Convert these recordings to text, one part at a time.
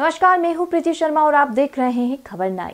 नमस्कार, मैं हूँ प्रीति शर्मा और आप देख रहे हैं खबर 9।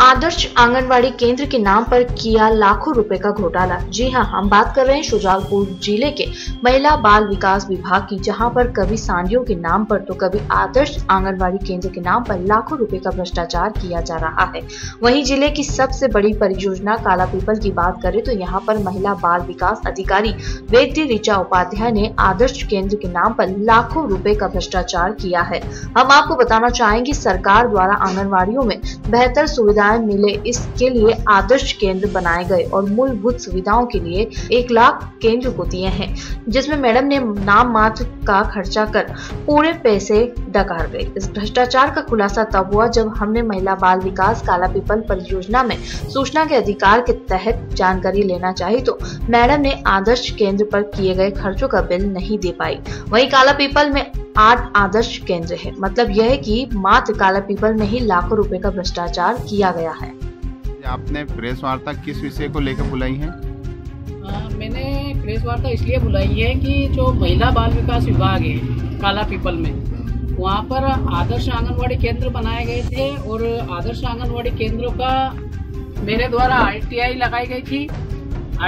आदर्श आंगनवाड़ी केंद्र के नाम पर किया लाखों रुपए का घोटाला। जी हां, हम बात कर रहे हैं शुजालपुर जिले के महिला बाल विकास विभाग की, जहां पर कभी सांडियों के नाम पर तो कभी आदर्श आंगनवाड़ी केंद्र के नाम पर लाखों रुपए का भ्रष्टाचार किया जा रहा है। वहीं जिले की सबसे बड़ी परियोजना काला पीपल की बात करें तो यहाँ पर महिला बाल विकास अधिकारी वेद्यचा उपाध्याय ने आदर्श केंद्र के नाम पर लाखों रुपए का भ्रष्टाचार किया है। हम आपको बताना चाहेंगे सरकार द्वारा आंगनवाड़ियों में बेहतर सुविधा मिले, इसके लिए आदर्श केंद्र बनाए गए और मूलभूत सुविधाओं के लिए 1 लाख केंद्र को दिए हैं, जिसमें मैडम ने नाम मात्र का खर्चा कर पूरे पैसे डकार गए। इस भ्रष्टाचार का खुलासा तब हुआ जब हमने महिला बाल विकास काला पीपल परियोजना में सूचना के अधिकार के तहत जानकारी लेना चाहिए तो मैडम ने आदर्श केंद्र पर किए गए खर्चों का बिल नहीं दे पाई। वही काला पीपल में 8 आदर्श केंद्र है। मतलब यह है कि मात्र काला पीपल में ही लाखों रुपए का भ्रष्टाचार किया गया है। आपने प्रेस वार्ता किस विषय को लेकर बुलाई है? मैंने प्रेस वार्ता इसलिए बुलाई है कि जो महिला बाल विकास विभाग है काला पीपल में, वहाँ पर आदर्श आंगनवाड़ी केंद्र बनाए गए थे और आदर्श आंगनवाड़ी केंद्रों का मेरे द्वारा RTI लगाई गई थी।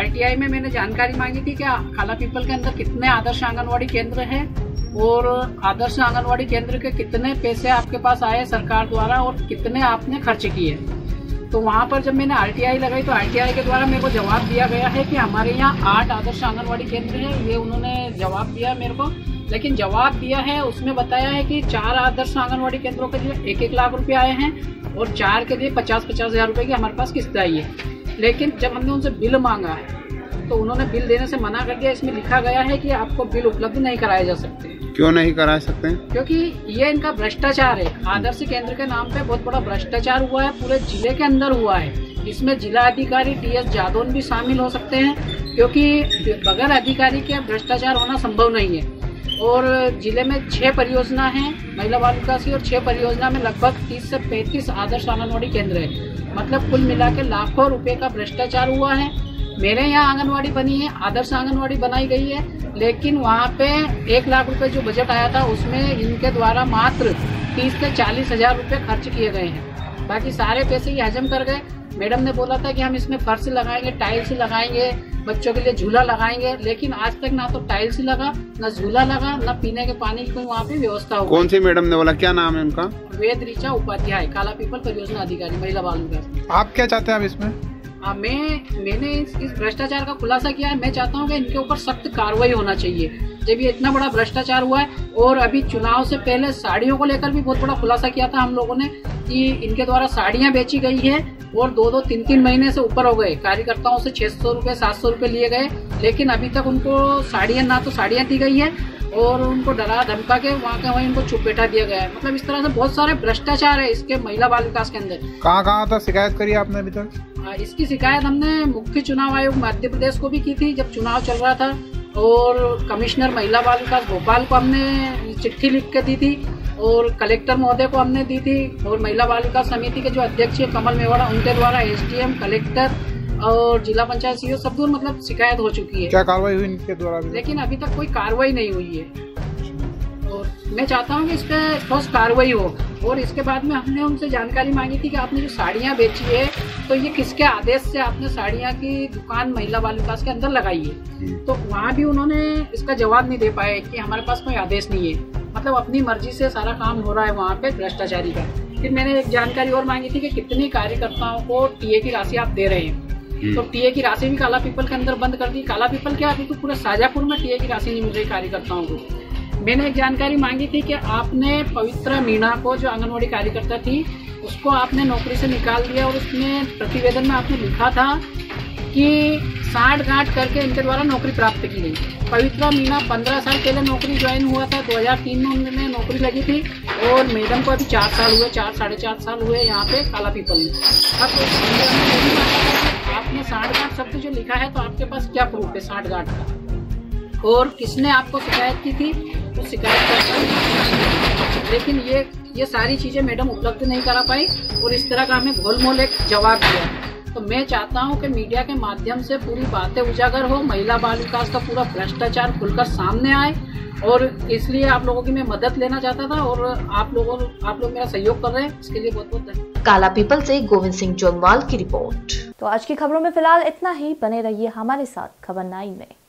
RTI में मैंने जानकारी मांगी थी कि काला पीपल के अंदर कितने आदर्श आंगनवाड़ी केंद्र है और आदर्श आंगनवाड़ी केंद्र के कितने पैसे आपके पास आए सरकार द्वारा और कितने आपने खर्च किए। तो वहाँ पर जब मैंने RTI लगाई तो RTI के द्वारा मेरे को जवाब दिया गया है कि हमारे यहाँ 8 आदर्श आंगनवाड़ी केंद्र हैं। ये उन्होंने जवाब दिया मेरे को, लेकिन जवाब दिया है उसमें बताया है कि 4 आदर्श आंगनवाड़ी केंद्रों के लिए 1-1 लाख रुपये आए हैं और 4 के लिए 50-50 हज़ार रुपये की हमारे पास किस्त आई है। लेकिन जब हमने उनसे बिल मांगा है तो उन्होंने बिल देने से मना कर दिया। इसमें लिखा गया है कि आपको बिल उपलब्ध नहीं कराए जा सकते। क्यों नहीं करा सकते? क्योंकि ये इनका भ्रष्टाचार है। आदर्श केंद्र के नाम पे बहुत बड़ा भ्रष्टाचार हुआ है, पूरे जिले के अंदर हुआ है। इसमें जिला अधिकारी TS जादौन भी शामिल हो सकते हैं, क्योंकि बगैर अधिकारी के भ्रष्टाचार होना संभव नहीं है। और जिले में 6 परियोजना है महिला बाल विकास की और 6 परियोजना में लगभग 30 से 35 आदर्श आंगनबाड़ी केंद्र है। मतलब कुल मिला के लाखों रुपये का भ्रष्टाचार हुआ है। मेरे यहाँ आंगनवाड़ी बनी है, आदर्श आंगनवाड़ी बनाई गई है, लेकिन वहाँ पे 1 लाख रुपए जो बजट आया था उसमें इनके द्वारा मात्र 30 से 40 हज़ार रुपये खर्च किए गए हैं। बाकी सारे पैसे ही हजम कर गए। मैडम ने बोला था कि हम इसमें फर्श लगाएंगे, टाइल्स लगाएंगे, बच्चों के लिए झूला लगाएंगे, लेकिन आज तक ना तो टाइल्स लगा, ना झूला लगा, ना पीने के पानी की कोई वहाँ पे व्यवस्था हो। कौन सी मैडम ने बोला? क्या नाम है उनका? वेद्यचा उपाध्याय, काला पीपल परियोजना अधिकारी महिला बाल विकास। आप क्या चाहते हैं अब इसमें? मैंने इस भ्रष्टाचार का खुलासा किया है। मैं चाहता हूँ कि इनके ऊपर सख्त कार्रवाई होना चाहिए जब ये इतना बड़ा भ्रष्टाचार हुआ है। और अभी चुनाव से पहले साड़ियों को लेकर भी बहुत बड़ा खुलासा किया था हम लोगों ने कि इनके द्वारा साड़ियाँ बेची गई हैं और 2-2, 3-3 महीने से ऊपर हो गए। कार्यकर्ताओं से 600 रुपये, 700 रुपये लिए गए, लेकिन अभी तक उनको साड़ियाँ ना तो साड़ियाँ दी गई है और उनको डरा धमका के वहाँ का वहीं उनको चुप बैठा दिया गया है। मतलब इस तरह से बहुत सारे भ्रष्टाचार है इसके महिला बाल विकास के अंदर। कहाँ तक शिकायत करी आपने अभी तक? इसकी शिकायत हमने मुख्य चुनाव आयोग मध्य प्रदेश को भी की थी जब चुनाव चल रहा था, और कमिश्नर महिला बाल विकास भोपाल को हमने चिट्ठी लिख के दी थी और कलेक्टर महोदय को हमने दी थी, और महिला बाल विकास समिति के जो अध्यक्ष है कमल मेवाड़ा उनके द्वारा SDM, कलेक्टर और जिला पंचायत CEO सब दूर मतलब शिकायत हो चुकी है। क्या कार्रवाई हुई इनके द्वारा? लेकिन अभी तक कोई कार्रवाई नहीं हुई है और मैं चाहता हूँ कि इस पर ठोस कार्रवाई हो। और इसके बाद में हमने उनसे जानकारी मांगी थी कि आपने जो साड़ियाँ बेची है तो ये किसके आदेश से आपने साड़ियाँ की दुकान महिला बाल विकास के अंदर लगाई है, तो वहाँ भी उन्होंने इसका जवाब नहीं दे पाए कि हमारे पास कोई आदेश नहीं है। मतलब अपनी मर्जी से सारा काम हो रहा है वहाँ पे भ्रष्टाचारी का। फिर मैंने एक जानकारी और मांगी थी कि कितनी कार्यकर्ताओं को TA की राशि आप दे रहे हैं, तो TA की राशि भी काला पीपल के अंदर बंद कर दी। काला पीपल क्या, अभी तो पूरा शाजापुर में TA की राशि नहीं मिल रही कार्यकर्ताओं को। मैंने एक जानकारी मांगी थी कि आपने पवित्रा मीना को जो आंगनवाड़ी कार्यकर्ता थी उसको आपने नौकरी से निकाल दिया और उसमें प्रतिवेदन में आपने लिखा था कि साठ-गांठ करके इनके द्वारा नौकरी प्राप्त की गई। पवित्रा मीना 15 साल पहले नौकरी ज्वाइन हुआ था, 2003 में उन्होंने नौकरी लगी थी और मैडम को अभी 4 साल हुए, 4-4.5 साल हुए यहाँ पे काला पीपल में। अब आपने 60 गांठ शब्द जो लिखा है तो आपके पास क्या प्रूफ है 60 गांठ का, और किसने आपको शिकायत की थी तो शिकायत। लेकिन ये सारी चीज़ें मैडम उपलब्ध नहीं करा पाई और इस तरह का हमें घोल मोल एक जवाब दिया। तो मैं चाहता हूं कि मीडिया के माध्यम से पूरी बातें उजागर हो, महिला बाल विकास का पूरा भ्रष्टाचार खुलकर सामने आए और इसलिए आप लोगों की मैं मदद लेना चाहता था और आप लोग मेरा सहयोग कर रहे हैं, इसके लिए बहुत बहुत धन्यवाद। काला पीपल से गोविंद सिंह जंगवाल की रिपोर्ट। तो आज की खबरों में फिलहाल इतना ही। बने रहिए हमारे साथ खबर 9 में।